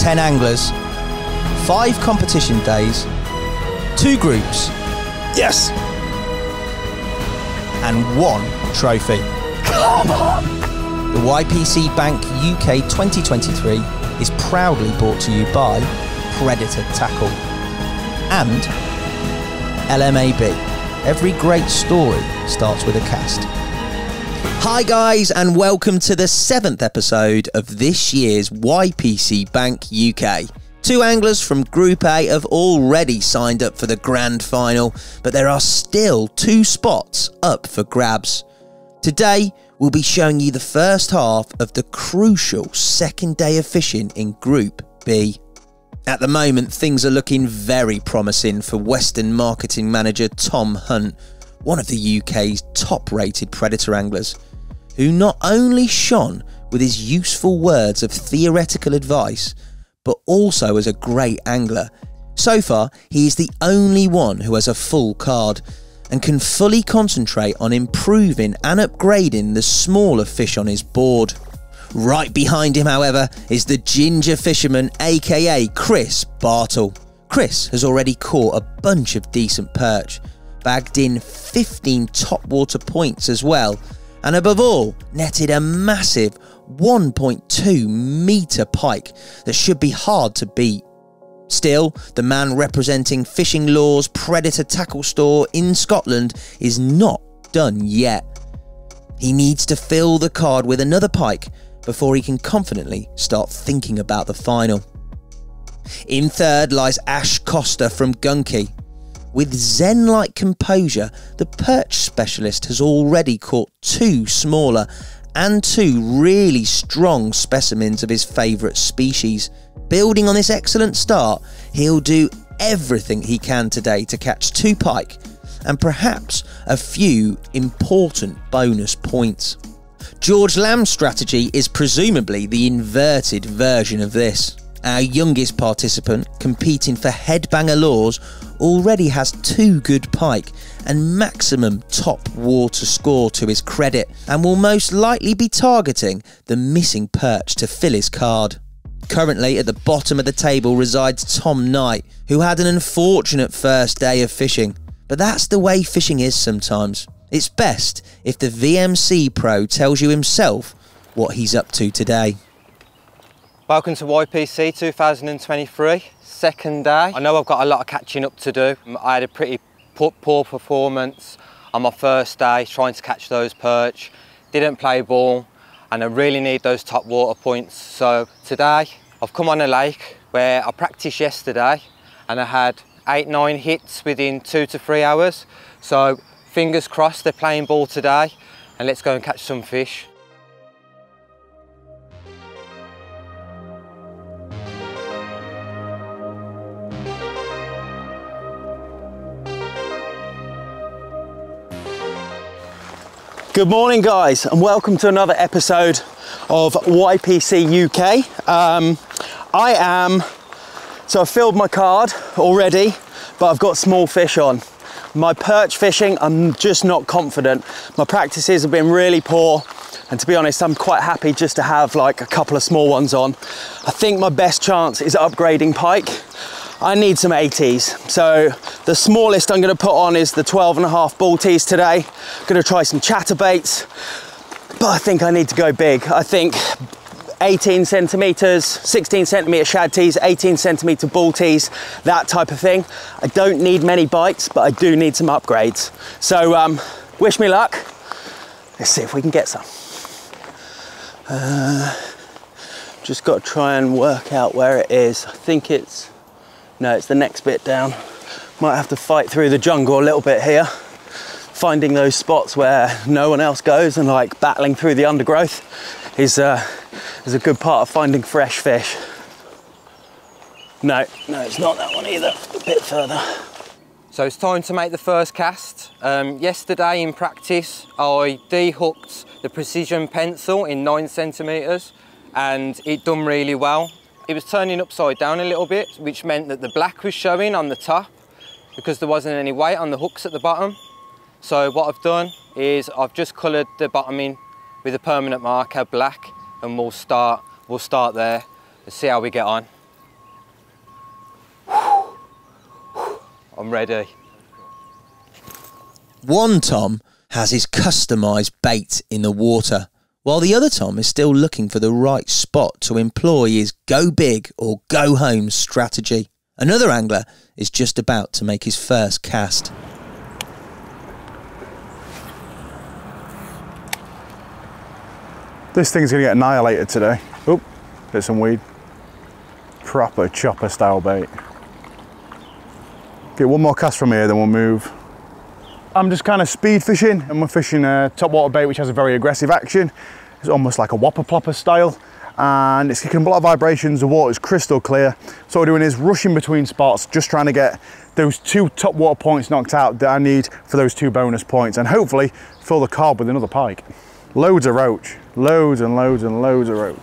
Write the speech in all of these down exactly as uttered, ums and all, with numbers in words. ten anglers, five competition days, two groups. Yes! And one trophy. Come on! The Y P C Bank U K twenty twenty-three is proudly brought to you by Predator Tackle and L M A B. Every great story starts with a cast. Hi guys, and welcome to the seventh episode of this year's Y P C Bank U K. Two anglers from Group A have already signed up for the grand final, but there are still two spots up for grabs. Today, we'll be showing you the first half of the crucial second day of fishing in Group B. At the moment, things are looking very promising for Western marketing manager Tom Hunt, one of the U K's top-rated predator anglers, who not only shone with his useful words of theoretical advice, but also as a great angler. So far, he is the only one who has a full card and can fully concentrate on improving and upgrading the smaller fish on his board. Right behind him, however, is the ginger fisherman, aka Chris Bartle. Chris has already caught a bunch of decent perch, bagged in fifteen topwater points as well, and above all, netted a massive one point two metre pike that should be hard to beat. Still, the man representing Fishing Law's Predator Tackle Store in Scotland is not done yet. He needs to fill the card with another pike before he can confidently start thinking about the final. In third lies Ash Costa from Gunki. With zen-like composure, the perch specialist has already caught two smaller and two really strong specimens of his favourite species. Building on this excellent start, he'll do everything he can today to catch two pike and perhaps a few important bonus points. George Lamb's strategy is presumably the inverted version of this. Our youngest participant, competing for Headbanger Law's, already has two good pike and maximum top water score to his credit, and will most likely be targeting the missing perch to fill his card. Currently at the bottom of the table resides Tom Knight, who had an unfortunate first day of fishing. But that's the way fishing is sometimes. It's best if the V M C pro tells you himself what he's up to today. Welcome to Y P C two thousand twenty-three, second day. I know I've got a lot of catching up to do. I had a pretty poor performance on my first day trying to catch those perch. Didn't play ball, and I really need those top water points. So today I've come on a lake where I practiced yesterday and I had eight, nine hits within two to three hours. So fingers crossed they're playing ball today, and let's go and catch some fish. Good morning guys, and welcome to another episode of Y P C U K. Um, I am, so I filled my card already, but I've got small fish on. My perch fishing, I'm just not confident. My practices have been really poor, and to be honest, I'm quite happy just to have like a couple of small ones on. I think my best chance is upgrading pike. I need some eighties. So the smallest I'm gonna put on is the twelve and a half ball tees today. I'm gonna try some chatterbaits, but I think I need to go big. I think eighteen centimeters, sixteen centimeter shad tees, eighteen centimeter ball tees, that type of thing. I don't need many bites, but I do need some upgrades. So um, wish me luck. Let's see if we can get some. Uh, just got to try and work out where it is. I think it's, no, it's the next bit down. Might have to fight through the jungle a little bit here, finding those spots where no one else goes and like battling through the undergrowth. Is, uh, is a good part of finding fresh fish. No, no, it's not that one either, a bit further. So it's time to make the first cast. Um, yesterday in practice, I de-hooked the precision pencil in nine centimeters, and it done really well. It was turning upside down a little bit, which meant that the black was showing on the top because there wasn't any weight on the hooks at the bottom. So what I've done is I've just colored the bottom in with a permanent marker black, and we'll start we'll start there and see how we get on. I'm ready. One Tom has his customised bait in the water, while the other Tom is still looking for the right spot to employ his go big or go home strategy. Another angler is just about to make his first cast. This thing's going to get annihilated today. Oop, bit some weed. Proper chopper style bait. Get one more cast from here, then we'll move. I'm just kind of speed fishing, and we're fishing a topwater bait which has a very aggressive action. It's almost like a whopper plopper style, and it's kicking a lot of vibrations. The water's crystal clear. So what we're doing is rushing between spots, just trying to get those two topwater points knocked out that I need for those two bonus points, and hopefully fill the cob with another pike. Loads of roach, loads and loads and loads of roach.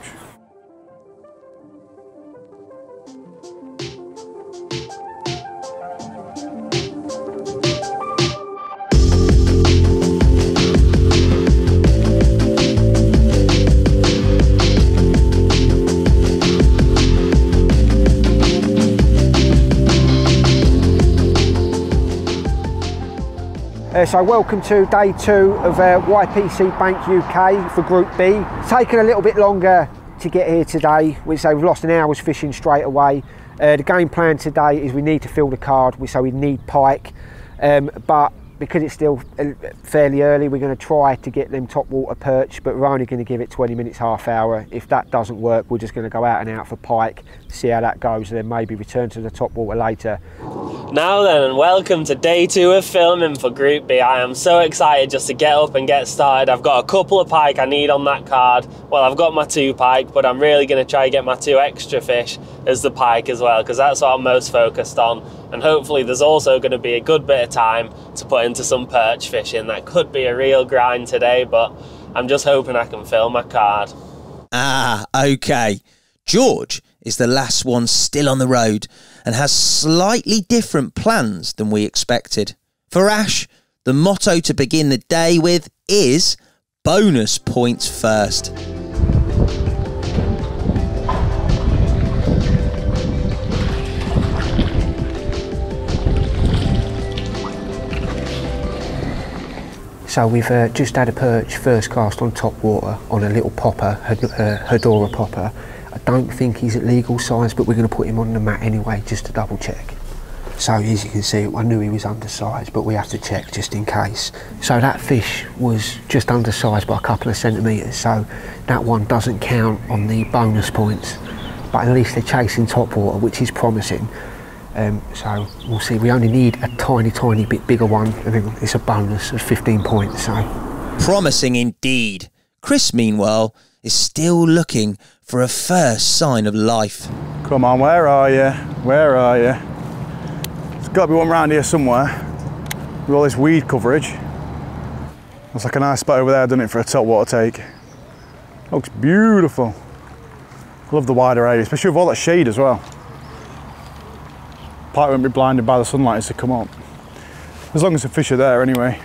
Uh, so welcome to day two of uh, Y P C Bank U K for Group B. It's taken a little bit longer to get here today. We, so we've lost an hour's fishing straight away. Uh, the game plan today is we need to fill the card, so we need pike. Um, but because it's still fairly early, we're going to try to get them topwater perch, but we're only going to give it twenty minutes, half hour. If that doesn't work, we're just going to go out and out for pike, see how that goes, and then maybe return to the topwater later. Now then, and welcome to day two of filming for Group B. I am so excited just to get up and get started. I've got a couple of pike I need on that card. Well, I've got my two pike, but I'm really going to try to get my two extra fish as the pike as well, because that's what I'm most focused on. And hopefully there's also going to be a good bit of time to put into some perch fishing. That could be a real grind today, but I'm just hoping I can fill my card. Ah, okay. George is the last one still on the road, and has slightly different plans than we expected. For Ash, the motto to begin the day with is bonus points first. So we've uh, just had a perch first cast on top water on a little popper, Adora popper. I don't think he's at legal size, but we're going to put him on the mat anyway, just to double check. So as you can see, I knew he was undersized, but we have to check just in case. So that fish was just undersized by a couple of centimetres, so that one doesn't count on the bonus points. But at least they're chasing topwater, which is promising. Um, so we'll see. We only need a tiny, tiny bit bigger one, and then it's a bonus of fifteen points. So promising indeed. Chris, meanwhile, is still looking for a first sign of life. Come on, where are you? Where are you? There's got to be one round here somewhere. With all this weed coverage. That's like a nice spot over there, doesn't it, for a topwater take? Looks beautiful. Love the wider area, especially with all that shade as well. Pike won't be blinded by the sunlight as they come up. As long as the fish are there anyway.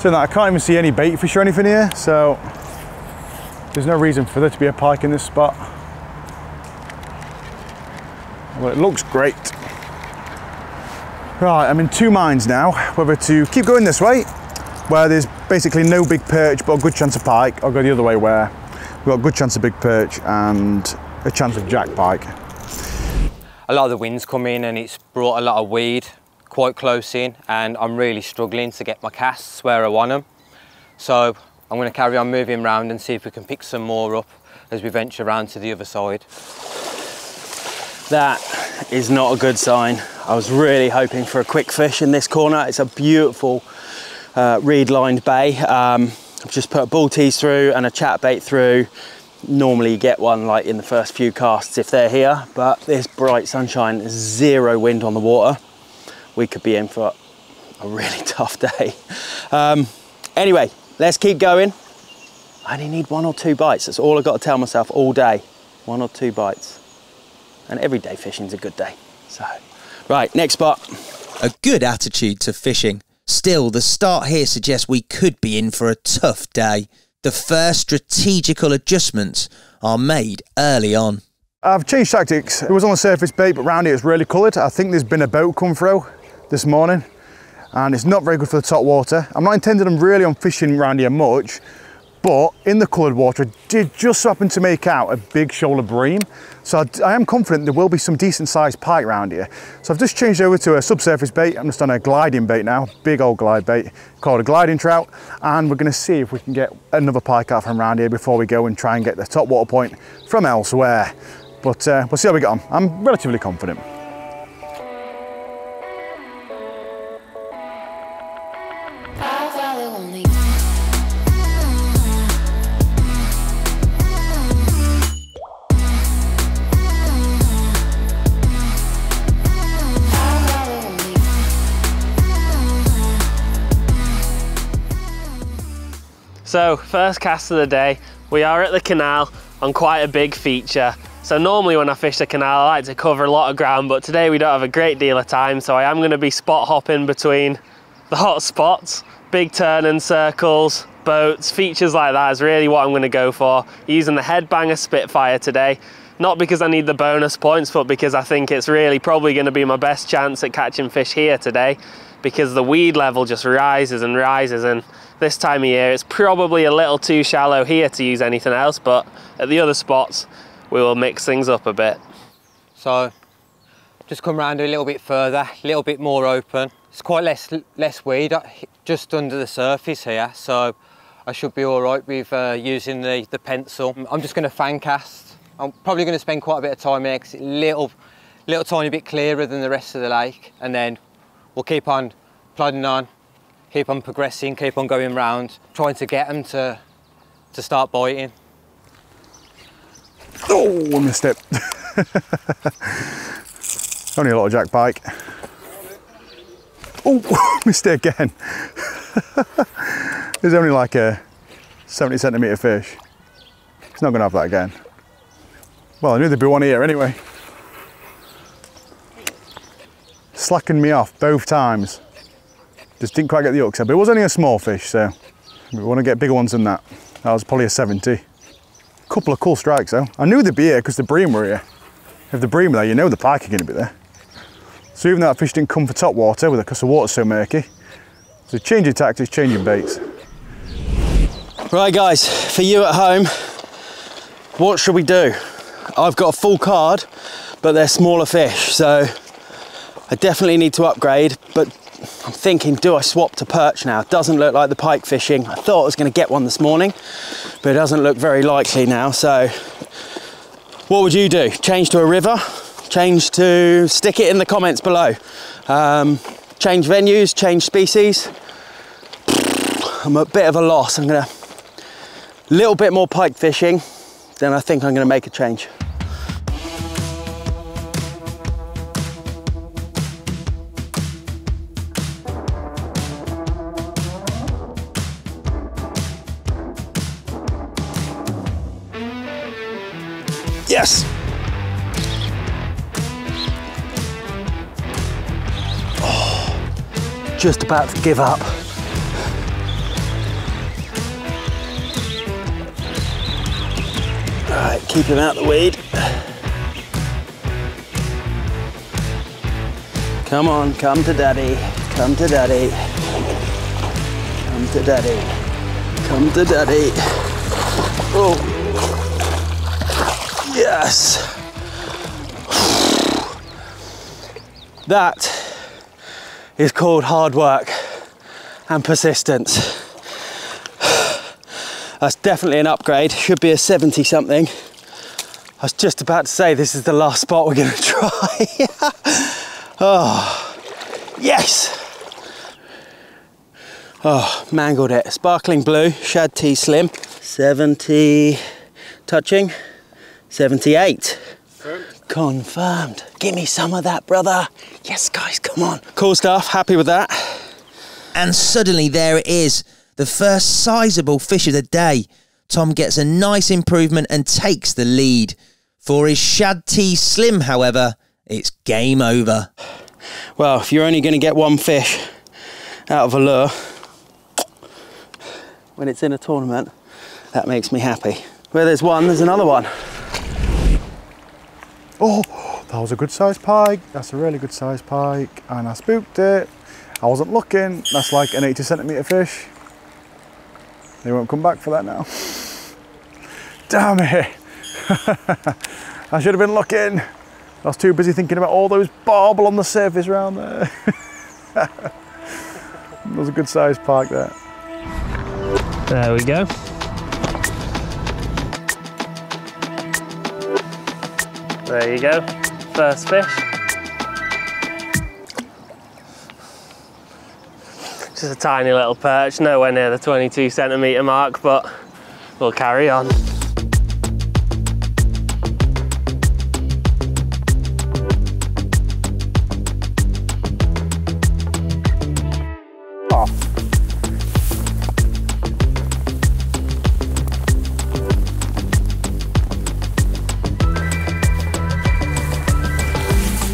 So that I can't even see any bait fish or anything here, so there's no reason for there to be a pike in this spot. Well, it looks great. Right, I'm in two minds now, whether to keep going this way, where there's basically no big perch but a good chance of pike, or go the other way where we've got a good chance of big perch and a chance of jack pike. A lot of the wind's come in and it's brought a lot of weed quite close in, and I'm really struggling to get my casts where I want them. So I'm going to carry on moving round and see if we can pick some more up as we venture round to the other side. That is not a good sign. I was really hoping for a quick fish in this corner. It's a beautiful uh, reed-lined bay. Um, I've just put a bull tease through and a chatbait through. Normally you get one like in the first few casts if they're here, but this bright sunshine, zero wind on the water. We could be in for a really tough day. Um, anyway. Let's keep going. I only need one or two bites. That's all I've got to tell myself all day. One or two bites. And every day fishing's a good day. So, right, next spot. A good attitude to fishing. Still, the start here suggests we could be in for a tough day. The first strategical adjustments are made early on. I've changed tactics. It was on the surface bait, but round here it's really coloured. I think there's been a boat come through. this morning, and it's not very good for the top water. I'm not intending them really on fishing around here much, but in the coloured water, I did just happen to make out a big shoulder bream. So I, I am confident there will be some decent sized pike around here. So I've just changed over to a subsurface bait. I'm just on a gliding bait now, big old glide bait called a gliding trout. And we're gonna see if we can get another pike out from around here before we go and try and get the top water point from elsewhere. But uh, we'll see how we get on. I'm relatively confident. So, first cast of the day, we are at the canal on quite a big feature. So normally when I fish the canal, I like to cover a lot of ground, but today we don't have a great deal of time, so I am gonna be spot hopping between the hot spots, big turning circles, boats, features like that is really what I'm gonna go for, using the Headbanger Spitfire today. Not because I need the bonus points, but because I think it's really probably gonna be my best chance at catching fish here today, because the weed level just rises and rises, and this time of year it's probably a little too shallow here to use anything else, but at the other spots we will mix things up a bit. So just come round a little bit further, a little bit more open. It's quite less less weed just under the surface here, so I should be all right with uh, using the, the pencil. I'm just going to fan cast. I'm probably going to spend quite a bit of time here because it's a little, little tiny bit clearer than the rest of the lake, and then we'll keep on plodding on, keep on progressing, keep on going round, trying to get them to, to start biting. Oh, I missed it. Only a little jack pike. Oh, missed it again. There's only like a seventy centimetre fish. It's not going to have that again. Well, I knew there'd be one here anyway. Slacking me off both times. Just didn't quite get the hook set, but it was only a small fish, so we want to get bigger ones than that. That was probably a seventy. Couple of cool strikes though. I knew they'd be here because the bream were here. If the bream were there, you know the pike are going to be there. So even though that fish didn't come for top water because the water's so murky, so changing tactics, changing baits. Right guys, for you at home, what should we do? I've got a full card, but they're smaller fish, so I definitely need to upgrade, but I'm thinking, do I swap to perch now? It doesn't look like the pike fishing. I thought I was going to get one this morning, but it doesn't look very likely now. So what would you do? Change to a river? Change to, stick it in the comments below. Um, change venues, change species. I'm a bit of a loss. I'm going to, a little bit more pike fishing, then I think I'm going to make a change. Yes! Oh, just about to give up. Alright, keep him out of the weed. Come on, come to daddy, come to daddy. Come to daddy, come to daddy. Oh. Yes! That is called hard work and persistence. That's definitely an upgrade. Should be a seventy something. I was just about to say this is the last spot we're going to try. Oh, yes! Oh, mangled it. Sparkling blue, shad tea slim. seventy touching. seventy-eight. Confirmed. Confirmed. Give me some of that, brother. Yes, guys, come on. Cool stuff, happy with that. And suddenly there it is, the first sizable fish of the day. Tom gets a nice improvement and takes the lead. For his shad tea slim, however, it's game over. Well, if you're only going to get one fish out of a lure, when it's in a tournament, that makes me happy. Where there's one, there's another one. Oh, That was a good sized pike. That's a really good sized pike. And I spooked it. I wasn't looking. That's like an eighty centimetre fish. They won't come back for that now. Damn it. I should have been looking. I was too busy thinking about all those barbel on the surface round there. That was a good sized pike there. There we go. There you go, first fish. Just a tiny little perch, nowhere near the twenty-two centimetre mark, but we'll carry on.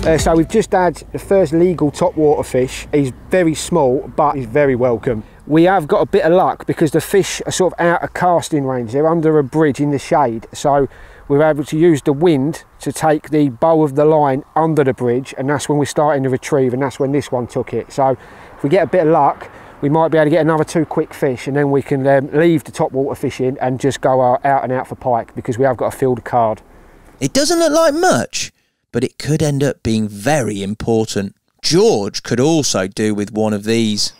Uh, so we've just had the first legal topwater fish. He's very small, but he's very welcome. We have got a bit of luck because the fish are sort of out of casting range. They're under a bridge in the shade. So we're able to use the wind to take the bow of the line under the bridge. And that's when we're starting to retrieve. And that's when this one took it. So if we get a bit of luck, we might be able to get another two quick fish. And then we can um, leave the topwater fish in and just go out and out for pike because we have got a field card. It doesn't look like much, but it could end up being very important. George could also do with one of these.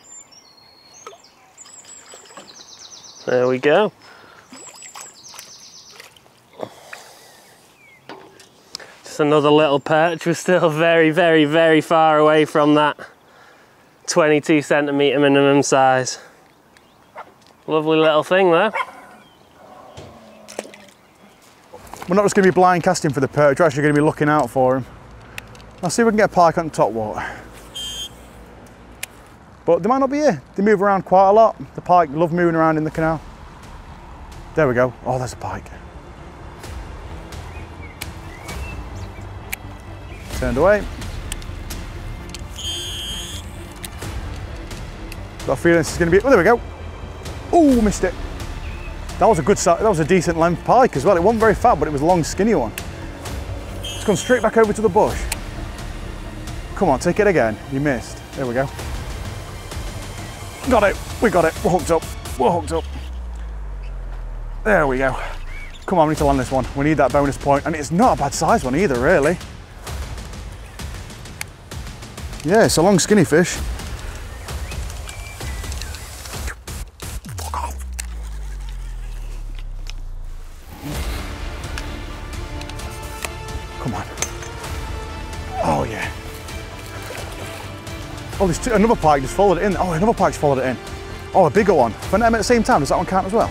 There we go. Just another little perch. We're still very, very, very far away from that twenty-two centimetre minimum size. Lovely little thing there. We're not just going to be blind casting for the perch, we're actually going to be looking out for him. I'll see if we can get a pike on top water. But they might not be here. They move around quite a lot. The pike love moving around in the canal. There we go. Oh, there's a pike. Turned away. Got a feeling this is going to be... Oh, there we go. Oh, missed it. That was a good size, that was a decent length pike as well. It wasn't very fat, but it was a long, skinny one. It's gone straight back over to the bush. Come on, take it again. You missed. There we go. Got it. We got it. We're hooked up. We're hooked up. There we go. Come on, we need to land this one. We need that bonus point. And it's not a bad size one either, really. Yeah, it's a long, skinny fish. Oh, there's two, another pike just followed it in. Oh, another pike's followed it in. Oh, a bigger one. When I'm at the same time, does that one count as well?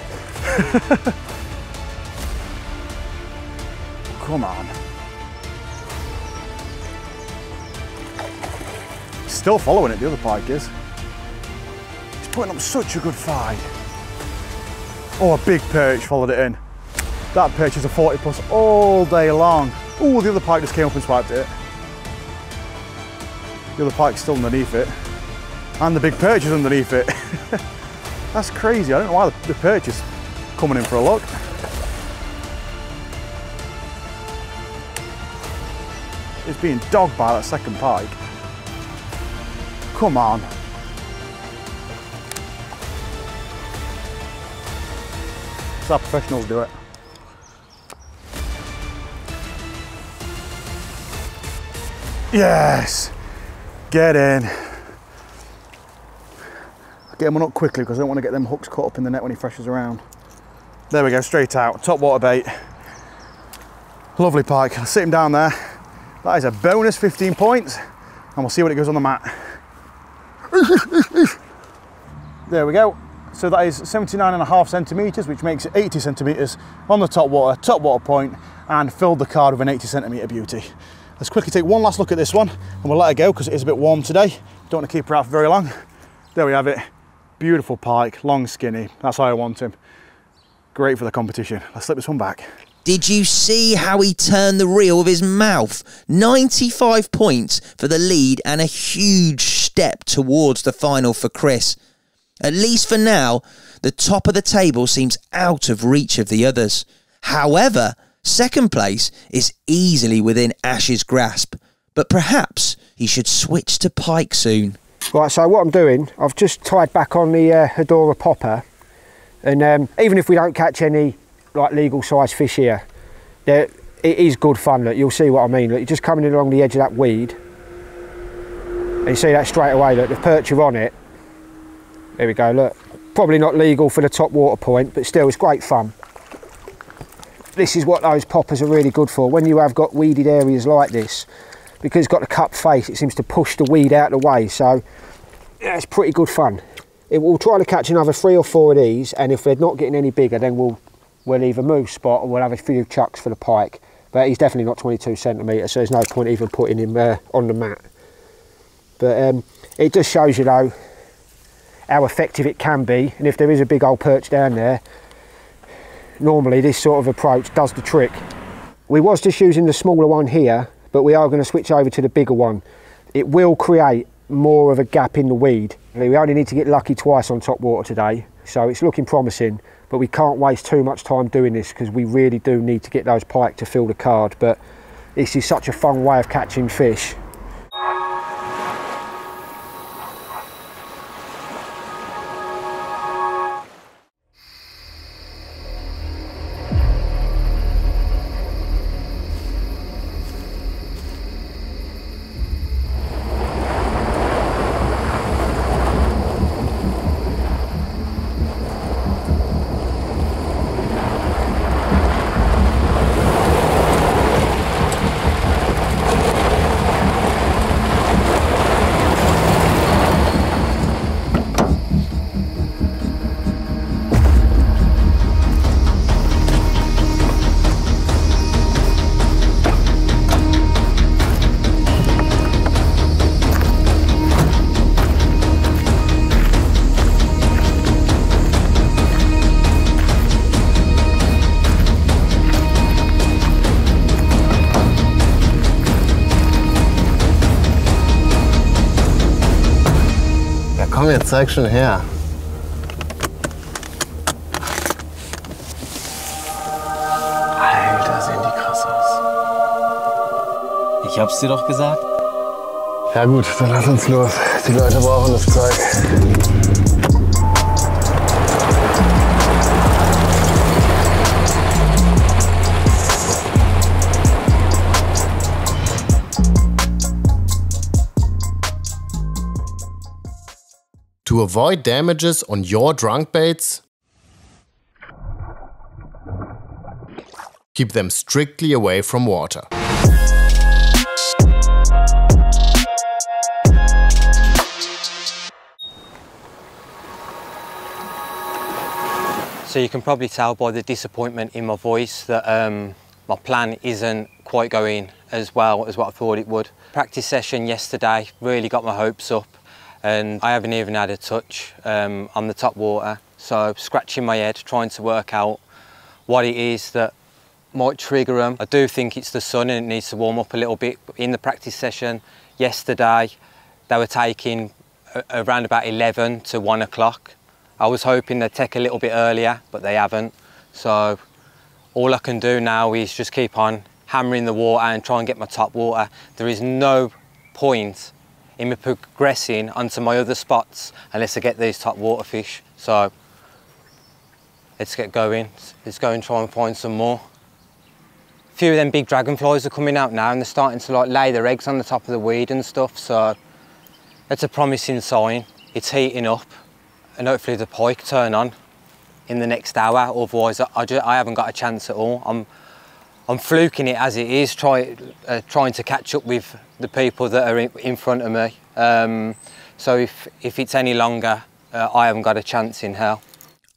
Come on. He's still following it, the other pike is. He's putting up such a good fight. Oh, a big perch followed it in. That perch is a forty plus all day long. Oh, the other pike just came up and swiped it. The other pike's still underneath it. And the big perch is underneath it. That's crazy. I don't know why the, the perch is coming in for a look. It's being dogged by that second pike. Come on. That's how professionals do it. Yes! Get in. Get him on up quickly because I don't want to get them hooks caught up in the net when he freshes around. There we go, straight out. Top water bait. Lovely pike. I'll sit him down there. That is a bonus fifteen points. And we'll see what it goes on the mat. There we go. So that is seventy-nine and a half centimetres, which makes it eighty centimetres on the top water, top water point, and filled the card with an eighty centimetre beauty. Let's quickly take one last look at this one and we'll let her go because it is a bit warm today. Don't want to keep her out for very long. There we have it. Beautiful pike, long, skinny. That's how I want him. Great for the competition. Let's slip this one back. Did you see how he turned the reel with his mouth? ninety-five points for the lead and a huge step towards the final for Chris. At least for now, the top of the table seems out of reach of the others. However, Second place is easily within Ash's grasp, but perhaps he should switch to pike soon. Right, so what I'm doing, I've just tied back on the uh, Adora popper, and um, even if we don't catch any like legal size fish here, there, it is good fun, look, you'll see what I mean. Look, you're just coming in along the edge of that weed, and you see that straight away, look, the perch are on it. There we go, look. Probably not legal for the top water point, but still, it's great fun. This is what those poppers are really good for, when you have got weeded areas like this. Because it's got the cup face, it seems to push the weed out of the way, so yeah, it's pretty good fun. It, we'll try to catch another three or four of these, and if they're not getting any bigger, then we'll we'll either move spot or we'll have a few chucks for the pike. But he's definitely not twenty-two centimetres, so there's no point even putting him uh, on the mat. But um, it just shows you though how effective it can be, and if there is a big old perch down there, normally this sort of approach does the trick. We was just using the smaller one here, but we are going to switch over to the bigger one. It will create more of a gap in the weed. We only need to get lucky twice on top water today, so it's looking promising, but we can't waste too much time doing this because we really do need to get those pike to fill the card. But this is such a fun way of catching fish. Jetzt zeig schon her. Alter, sehen die krass aus. Ich hab's dir doch gesagt. Ja gut, dann lass uns los. Die Leute brauchen das Zeug. To avoid damages on your drunk baits, keep them strictly away from water. So you can probably tell by the disappointment in my voice that um, my plan isn't quite going as well as what I thought it would. Practice session yesterday really got my hopes up. And I haven't even had a touch um, on the top water. So scratching my head, trying to work out what it is that might trigger them. I do think it's the sun and it needs to warm up a little bit. In the practice session yesterday, they were taking around about eleven to one o'clock. I was hoping they'd take a little bit earlier, but they haven't. So all I can do now is just keep on hammering the water and try and get my top water. There is no point in me progressing onto my other spots unless I get these top water fish. So let's get going. Let's go and try and find some more. A few of them big dragonflies are coming out now and they're starting to like lay their eggs on the top of the weed and stuff. So that's a promising sign. It's heating up and hopefully the pike turn on in the next hour. Otherwise I, just, I haven't got a chance at all. I'm, I'm fluking it as it is, try, uh, trying to catch up with the people that are in, in front of me. Um, so if, if it's any longer, uh, I haven't got a chance in hell.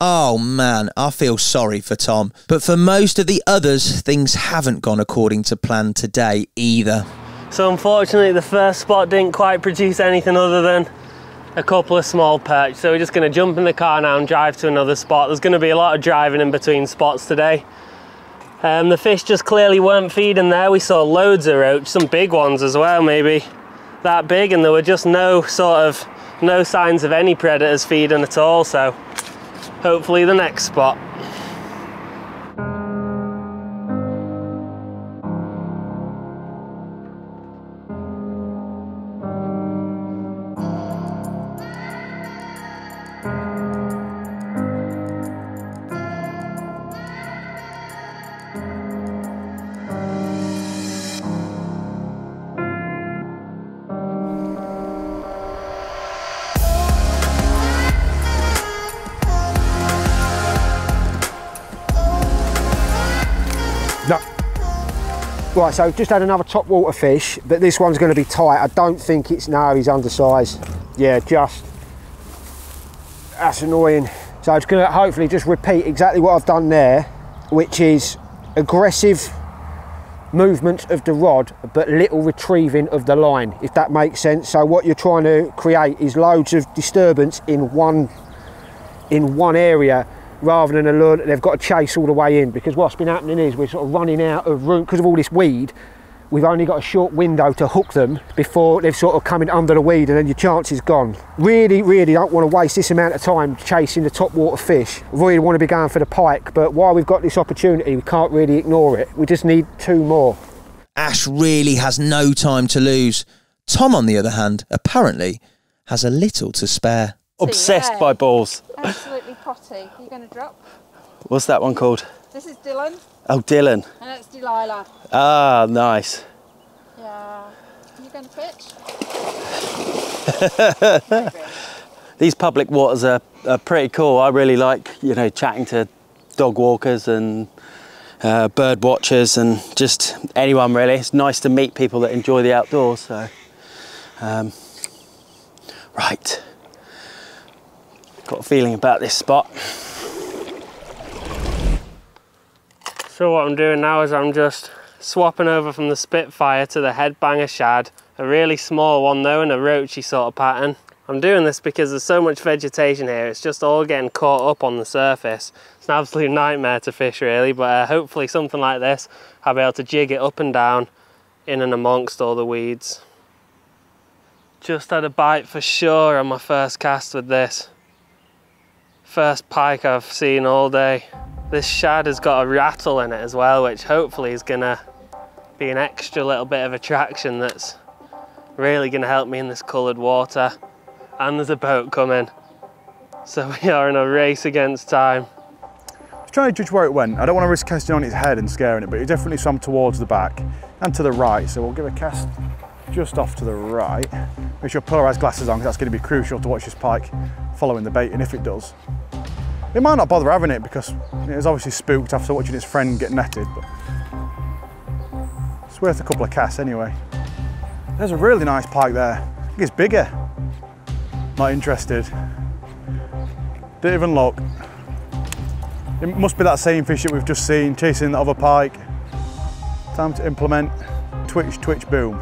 Oh man, I feel sorry for Tom. But for most of the others, things haven't gone according to plan today either. So unfortunately, the first spot didn't quite produce anything other than a couple of small perch. So we're just gonna jump in the car now and drive to another spot. There's gonna be a lot of driving in between spots today. Um, the fish just clearly weren't feeding there. We saw loads of roach, some big ones as well, maybe that big, and there were just no sort of, no signs of any predators feeding at all, so hopefully the next spot. Right, so just had another top water fish, but this one's going to be tight. I don't think it's, no, he's undersized. Yeah, just, that's annoying. So it's going to hopefully just repeat exactly what I've done there, which is aggressive movement of the rod, but little retrieving of the line, if that makes sense. So what you're trying to create is loads of disturbance in one, in one area, rather than a lure that they've got to chase all the way in, because what's been happening is we're sort of running out of room because of all this weed. We've only got a short window to hook them before they've sort of come in under the weed, and then your chance is gone. Really, really don't want to waste this amount of time chasing the topwater fish. Really want to be going for the pike, but while we've got this opportunity, we can't really ignore it. We just need two more. Ash really has no time to lose. Tom, on the other hand, apparently has a little to spare. Obsessed yeah. by balls. Absolutely potty. You're going to drop. What's that one called? This is Dylan. Oh, Dylan. And that's Delilah. Ah, nice. Yeah. You going to pitch? These public waters are, are pretty cool. I really like, you know, chatting to dog walkers and uh, bird watchers and just anyone really. It's nice to meet people that enjoy the outdoors. So, um, right. Got a feeling about this spot. So what I'm doing now is I'm just swapping over from the Spitfire to the Headbanger shad, a really small one though, in a roachy sort of pattern. I'm doing this because there's so much vegetation here, it's just all getting caught up on the surface. It's an absolute nightmare to fish really, but uh, hopefully something like this, I'll be able to jig it up and down in and amongst all the weeds. Just had a bite for sure on my first cast with this. First pike I've seen all day. This shad has got a rattle in it as well, which hopefully is gonna be an extra little bit of attraction that's really gonna help me in this coloured water. And there's a boat coming. So we are in a race against time. I was trying to judge where it went. I don't want to risk casting on its head and scaring it, but it definitely swam towards the back and to the right. So we'll give a cast just off to the right. Make sure polarised glasses on, because that's going to be crucial to watch this pike following the bait, and if it does, it might not bother having it because it was obviously spooked after watching its friend get netted, but it's worth a couple of casts anyway. There's a really nice pike there. I think it's bigger. Not interested. Didn't even look. It must be that same fish that we've just seen chasing the other pike. Time to implement twitch, twitch, boom,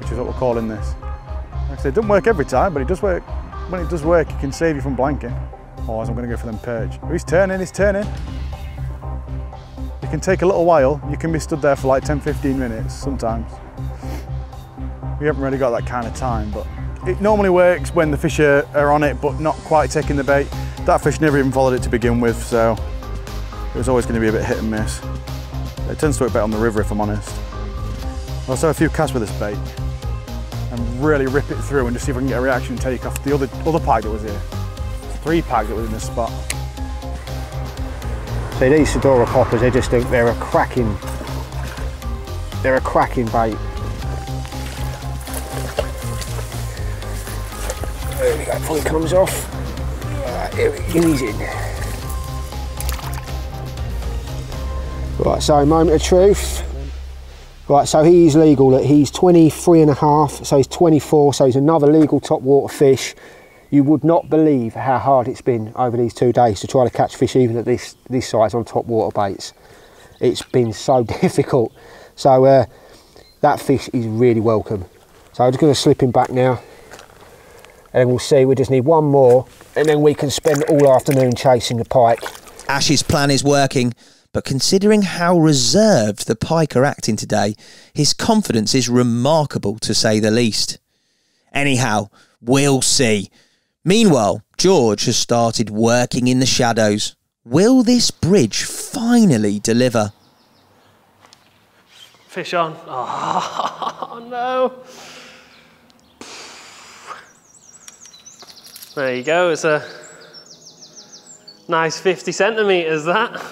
which is what we're calling this. Like I say, it doesn't work every time, but it does work. When it does work, it can save you from blanking. Otherwise, I'm going to go for them perch. Oh, he's turning, he's turning. It can take a little while. You can be stood there for like ten, fifteen minutes sometimes. We haven't really got that kind of time, but it normally works when the fish are, are on it, but not quite taking the bait. That fish never even followed it to begin with, so it was always going to be a bit hit and miss. It tends to work better on the river, if I'm honest. I'll also have a few casts with this bait and really rip it through and just see if I can get a reaction and take off the other other pike that was here. Three pike that was in this spot. See, these Sadora poppers, they just think they're a cracking, they're a cracking bait. There we go, fully comes off. Right, here we go, he's in. Right, so moment of truth. Right, so he's legal, look, he's twenty-three and a half, so he's twenty-four, so he's another legal topwater fish. You would not believe how hard it's been over these two days to try to catch fish even at this, this size on topwater baits. It's been so difficult. So uh, that fish is really welcome. So I'm just gonna slip him back now and we'll see, we just need one more and then we can spend all afternoon chasing the pike. Ash's plan is working. But considering how reserved the pike are acting today, his confidence is remarkable to say the least. Anyhow, we'll see. Meanwhile, George has started working in the shadows. Will this bridge finally deliver? Fish on. Oh, no. There you go. It's a nice fifty centimetres, that.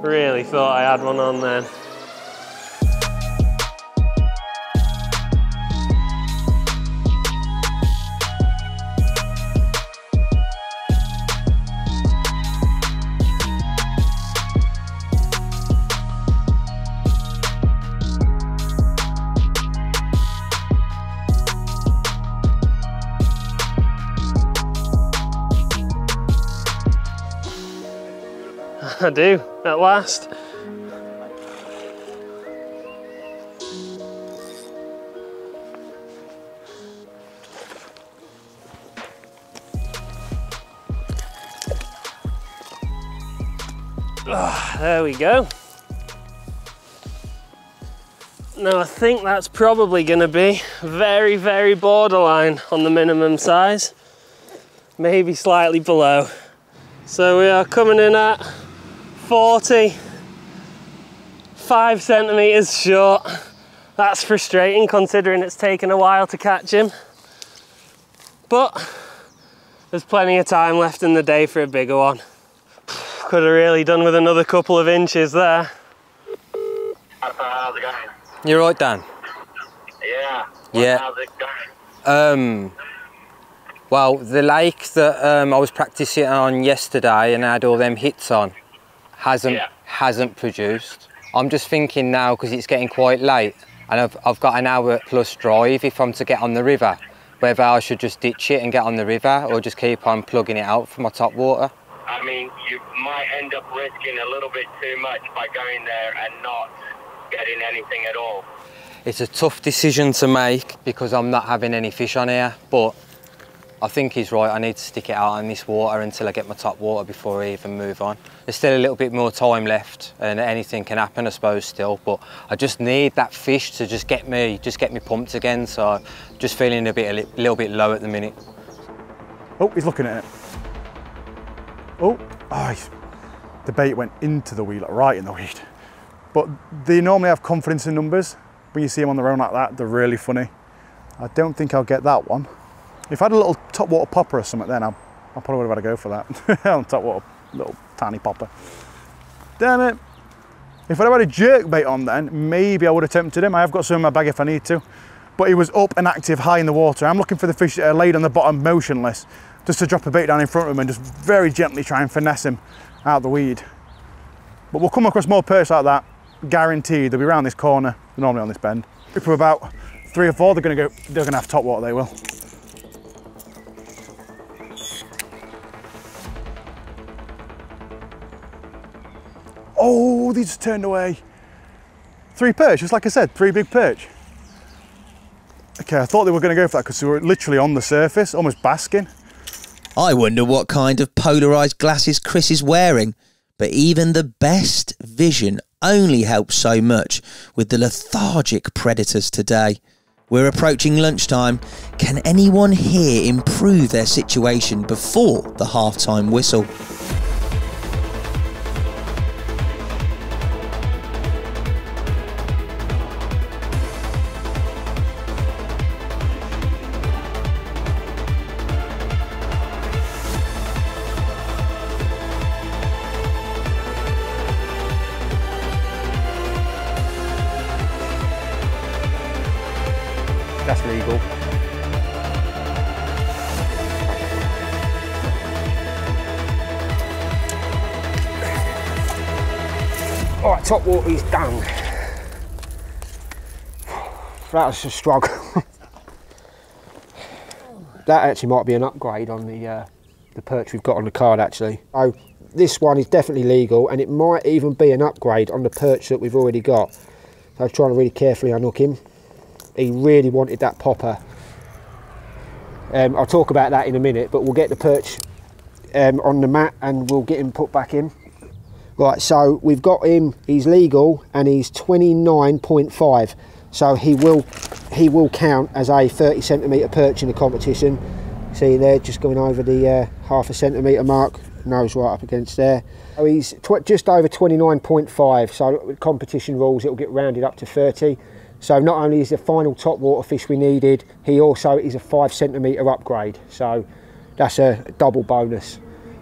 Really thought I had one on then. I do, at last. Oh, there we go. Now I think that's probably going to be very, very borderline on the minimum size, maybe slightly below. So we are coming in at forty-five centimetres short. That's frustrating considering it's taken a while to catch him. But there's plenty of time left in the day for a bigger one. Could have really done with another couple of inches there. How's it going? You're right, Dan? Yeah. Yeah. How's it going? Um, well, the lake that um, I was practicing on yesterday and had all them hits on hasn't yeah. hasn't produced. I'm just thinking now because it's getting quite late and I've, I've got an hour plus drive if I'm to get on the river, whether I should just ditch it and get on the river or just keep on plugging it out for my top water. I mean, you might end up risking a little bit too much by going there and not getting anything at all. It's a tough decision to make because I'm not having any fish on here, but I think he's right. I need to stick it out in this water until I get my top water before I even move on. There's still a little bit more time left and anything can happen, I suppose, still, but I just need that fish to just get me, just get me pumped again, so I'm just feeling a bit, a little bit low at the minute. Oh, he's looking at it. Oh, oh, the bait went into the weed, like right in the weed. But they normally have confidence in numbers. When you see them on their own like that, they're really funny. I don't think I'll get that one. If I had a little top water popper or something, then I, I probably would have had to go for that. On top water, little tiny popper. Damn it. If I'd have had a jerk bait on then, maybe I would have tempted him. I have got some in my bag if I need to. But he was up and active, high in the water. I'm looking for the fish that are laid on the bottom, motionless, just to drop a bait down in front of him and just very gently try and finesse him out of the weed. But we'll come across more perch like that, guaranteed. They'll be around this corner, normally on this bend. Group of about three or four, they're gonna go, they're gonna have top water, they will. Oh, these turned away. Three perch, just like I said, three big perch. Okay, I thought they were gonna go for that because they were literally on the surface, almost basking. I wonder what kind of polarised glasses Chris is wearing, but even the best vision only helps so much with the lethargic predators today. We're approaching lunchtime. Can anyone here improve their situation before the half-time whistle? Top water is down. That was a struggle. That actually might be an upgrade on the uh, the perch we've got on the card actually. So this one is definitely legal and it might even be an upgrade on the perch that we've already got. So I was trying to really carefully unhook him. He really wanted that popper. Um, I'll talk about that in a minute, but we'll get the perch um, on the mat and we'll get him put back in. Right, so we've got him, he's legal and he's twenty-nine point five, so he will he will count as a thirty centimetre perch in the competition. See there, just going over the uh, half a centimetre mark, nose right up against there. So he's tw just over twenty-nine point five, so with competition rules it'll get rounded up to thirty. So not only is the final top water fish we needed, he also is a five centimetre upgrade, so that's a double bonus.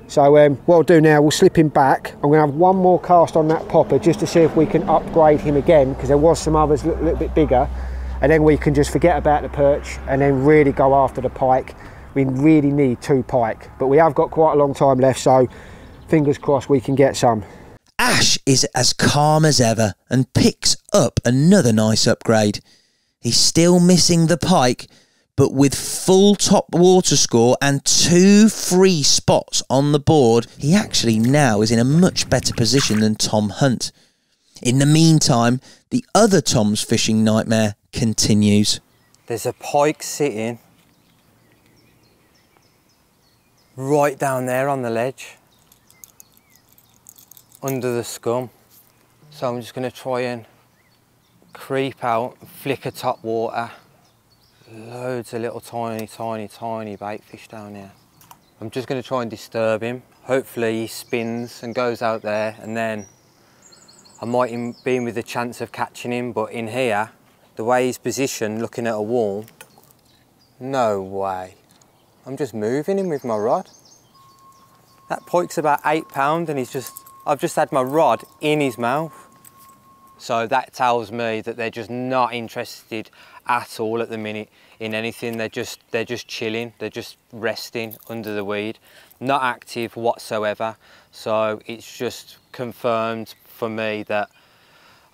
So um, what I'll do now, we'll slip him back. I'm gonna have one more cast on that popper just to see if we can upgrade him again, because there was some others a little, little bit bigger. And then we can just forget about the perch and then really go after the pike. We really need two pike, but we have got quite a long time left, so fingers crossed we can get some. Ash is as calm as ever and picks up another nice upgrade. He's still missing the pike, but with full top water score and two free spots on the board, he actually now is in a much better position than Tom Hunt. In the meantime, the other Tom's fishing nightmare continues. There's a pike sitting right down there on the ledge, under the scum. So I'm just going to try and creep out, flicker top water. Loads of little tiny, tiny, tiny bait fish down here. I'm just going to try and disturb him. Hopefully he spins and goes out there, and then I might be in with the chance of catching him, but in here, the way he's positioned, looking at a wall, no way. I'm just moving him with my rod. That pike's about eight pound and he's just, I've just had my rod in his mouth. So that tells me that they're just not interested at all at the minute in anything. They're just, they're just chilling. They're just resting under the weed, not active whatsoever. So it's just confirmed for me that,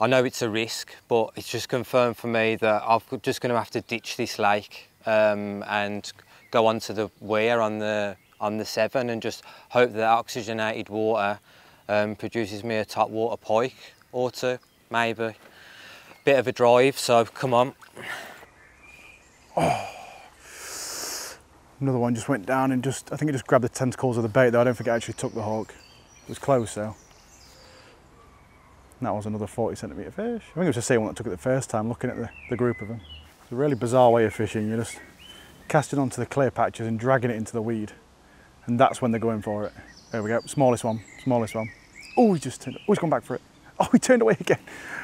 I know it's a risk, but it's just confirmed for me that I'm just going to have to ditch this lake um, and go onto the weir on the on the Severn and just hope that oxygenated water um, produces me a top water pike or two, maybe. Bit of a drive, so come on. Oh. Another one just went down and just, I think it just grabbed the tentacles of the bait though. I don't think it actually took the hook. It was close though. And that was another forty centimetre fish. I think it was the same one that took it the first time, looking at the, the group of them. It's a really bizarre way of fishing. You're just casting onto the clear patches and dragging it into the weed. And that's when they're going for it. There we go, smallest one, smallest one. Oh, he just turned, oh, he's gone back for it. Oh, he turned away again.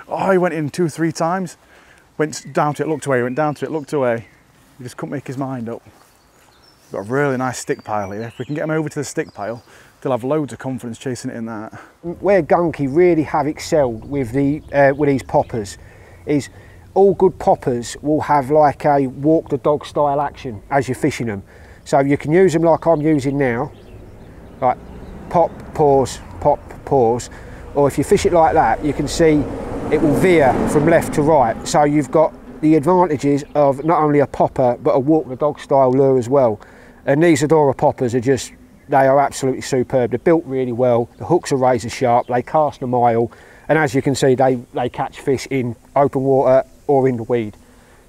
Oh, he went in two, three times. Went down to it, looked away, went down to it, looked away. He just couldn't make his mind up. We've got a really nice stick pile here. If we can get him over to the stick pile, they'll have loads of confidence chasing it in that. Where Gunki really have excelled with the uh, with these poppers is all good poppers will have like a walk the dog style action as you're fishing them. So you can use them like I'm using now, like pop, pause, pop, pause. Or if you fish it like that, you can see it will veer from left to right. So you've got the advantages of not only a popper, but a walk the dog style lure as well. And these Adora poppers are just, they are absolutely superb. They're built really well, the hooks are razor sharp, they cast a mile, and as you can see, they, they catch fish in open water or in the weed.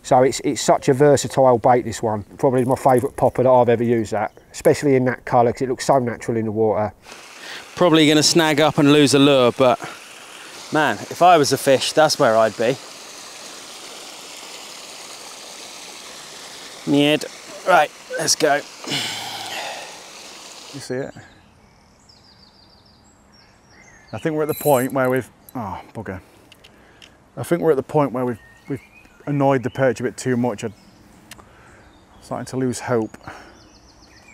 So it's, it's such a versatile bait, this one. Probably my favourite popper that I've ever used that, especially in that colour, because it looks so natural in the water. Probably going to snag up and lose a lure, but man, if I was a fish, that's where I'd be. Mid. Right, let's go. You see it? I think we're at the point where we've, oh bugger. I think we're at the point where we've, we've annoyed the perch a bit too much. I'm starting to lose hope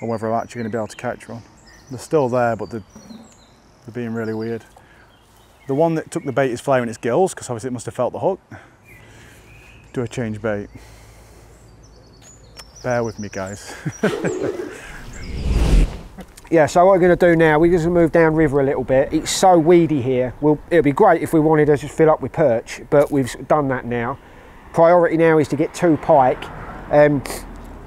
on whether I'm actually going to be able to catch one. They're still there, but they're, they're being really weird. The one that took the bait is flaring its gills, because obviously it must have felt the hook. Do I change bait? Bear with me, guys. Yeah, so what we're going to do now, we're just going to move down river a little bit. It's so weedy here. We'll, it'd be great if we wanted to just fill up with perch, but we've done that now. Priority now is to get two pike. Um,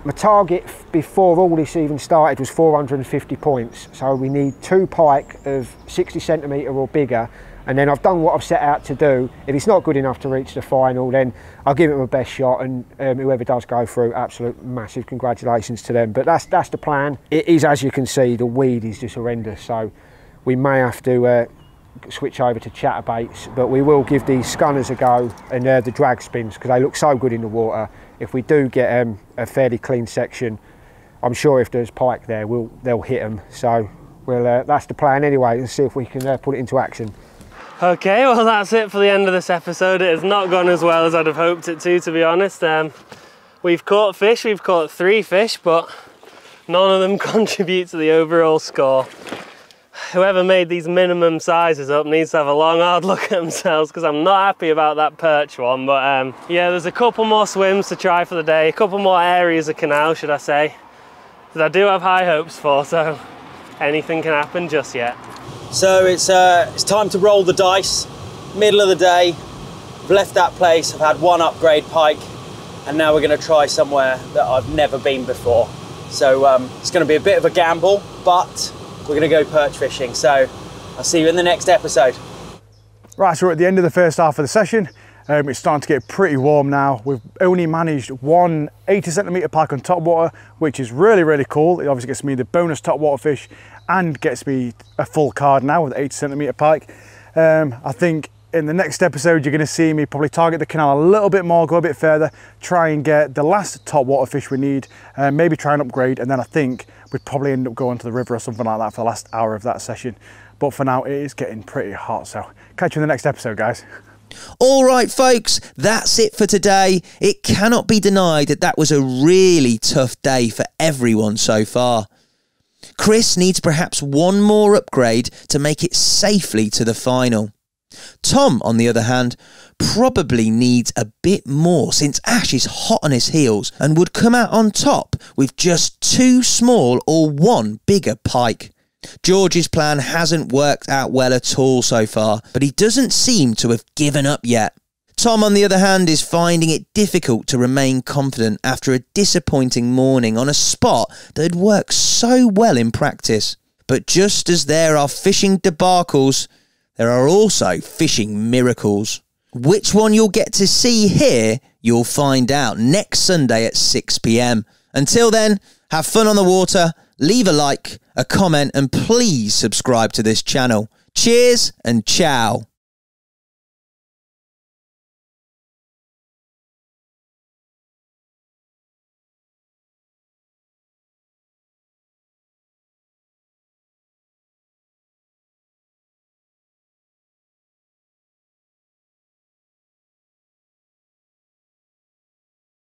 my target before all this even started was four hundred and fifty points. So we need two pike of sixty centimetre or bigger. And then I've done what I've set out to do. If it's not good enough to reach the final, then I'll give it my best shot, and um, whoever does go through, absolute massive congratulations to them. But that's that's the plan. It is, as you can see, the weed is just horrendous, so we may have to uh, switch over to chatterbaits, but we will give these scunners a go and uh, the drag spins, because they look so good in the water. If we do get um, a fairly clean section, I'm sure if there's pike there, we'll, they'll hit them. So we'll, uh, that's the plan anyway, and see if we can uh, put it into action. Okay, well that's it for the end of this episode. It has not gone as well as I'd have hoped it to, to be honest. Um, we've caught fish, we've caught three fish, but none of them contribute to the overall score. Whoever made these minimum sizes up needs to have a long, hard look at themselves, because I'm not happy about that perch one. But um, yeah, there's a couple more swims to try for the day, a couple more areas of canal, should I say, that I do have high hopes for, so anything can happen just yet. So it's, uh, it's time to roll the dice, middle of the day. I've left that place, I've had one upgrade pike. and now we're going to try somewhere that I've never been before. So um, it's going to be a bit of a gamble, but we're going to go perch fishing. So I'll see you in the next episode. Right, so we're at the end of the first half of the session. Um, it's starting to get pretty warm now. We've only managed one eighty centimetre pack on topwater, which is really, really cool. It obviously gets me the bonus topwater fish and gets me a full card now with eighty centimetre pike. Um, I think in the next episode, you're going to see me probably target the canal a little bit more, go a bit further, try and get the last topwater fish we need, uh, maybe try and upgrade, and then I think we'd probably end up going to the river or something like that for the last hour of that session. But for now, it is getting pretty hot, so catch you in the next episode, guys. All right, folks, that's it for today. It cannot be denied that that was a really tough day for everyone so far. Chris needs perhaps one more upgrade to make it safely to the final. Tom, on the other hand, probably needs a bit more since Ash is hot on his heels and would come out on top with just two small or one bigger pike. George's plan hasn't worked out well at all so far, but he doesn't seem to have given up yet. Tom, on the other hand, is finding it difficult to remain confident after a disappointing morning on a spot that had worked so well in practice. But just as there are fishing debacles, there are also fishing miracles. Which one you'll get to see here, you'll find out next Sunday at six p m. Until then, have fun on the water, leave a like, a comment, and please subscribe to this channel. Cheers and ciao.